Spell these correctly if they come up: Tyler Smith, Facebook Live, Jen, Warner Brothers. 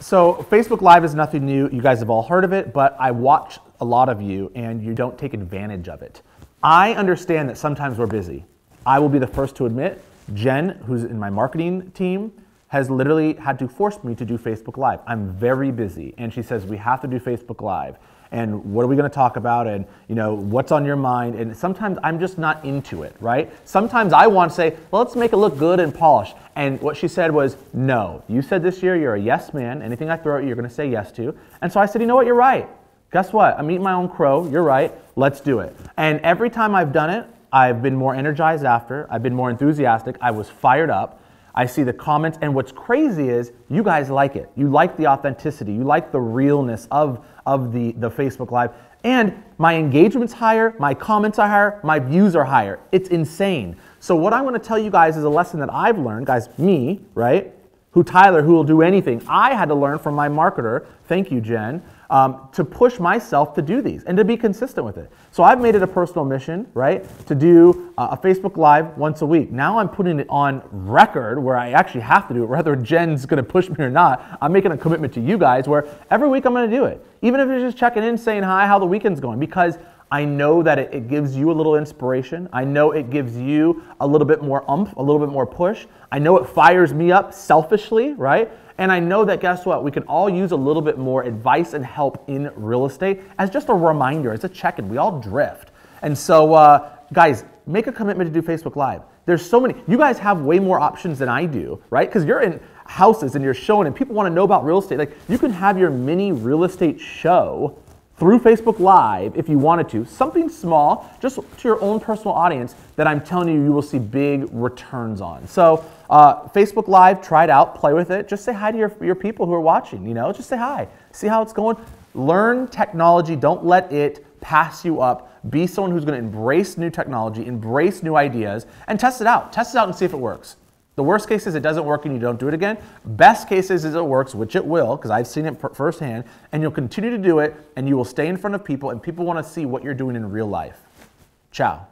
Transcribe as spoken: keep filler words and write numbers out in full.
So Facebook Live is nothing new. You guys have all heard of it, but I watch a lot of you and you don't take advantage of it. I understand that sometimes we're busy. I will be the first to admit, Jen, who's in my marketing team, has literally had to force me to do Facebook Live. I'm very busy. And she says, we have to do Facebook Live. And what are we gonna talk about? And you know, what's on your mind? And sometimes I'm just not into it, right? Sometimes I wanna say, well, let's make it look good and polished. And what she said was, no, you said this year you're a yes man. Anything I throw at you, you're gonna say yes to. And so I said, you know what, you're right. Guess what? I'm eating my own crow, you're right, let's do it. And every time I've done it, I've been more energized after, I've been more enthusiastic, I was fired up. I see the comments, and what's crazy is you guys like it. You like the authenticity, you like the realness of, of the, the Facebook Live, and my engagement's higher, my comments are higher, my views are higher. It's insane. So what I wanna tell you guys is a lesson that I've learned, guys, me, right? Who Tyler, who will do anything. I had to learn from my marketer, thank you, Jen, um, to push myself to do these and to be consistent with it. So I've made it a personal mission, right, to do uh, a Facebook Live once a week. Now I'm putting it on record where I actually have to do it, whether Jen's gonna push me or not. I'm making a commitment to you guys where every week I'm gonna do it. Even if it's just checking in, saying hi, how the weekend's going, because I know that it, it gives you a little inspiration. I know it gives you a little bit more umph, a little bit more push. I know it fires me up selfishly, right? And I know that, guess what? We can all use a little bit more advice and help in real estate as just a reminder, as a check-in. We all drift. And so, uh, guys, make a commitment to do Facebook Live. There's so many. You guys have way more options than I do, right? Because you're in houses and you're showing and people wanna know about real estate. Like, you can have your mini real estate show through Facebook Live if you wanted to, something small, just to your own personal audience that I'm telling you, you will see big returns on. So uh, Facebook Live, try it out, play with it. Just say hi to your, your people who are watching, you know, just say hi, see how it's going. Learn technology, don't let it pass you up. Be someone who's gonna embrace new technology, embrace new ideas, and test it out. Test it out and see if it works. The worst case is it doesn't work and you don't do it again. Best case is it works, which it will, because I've seen it firsthand, and you'll continue to do it, and you will stay in front of people, and people want to see what you're doing in real life. Ciao.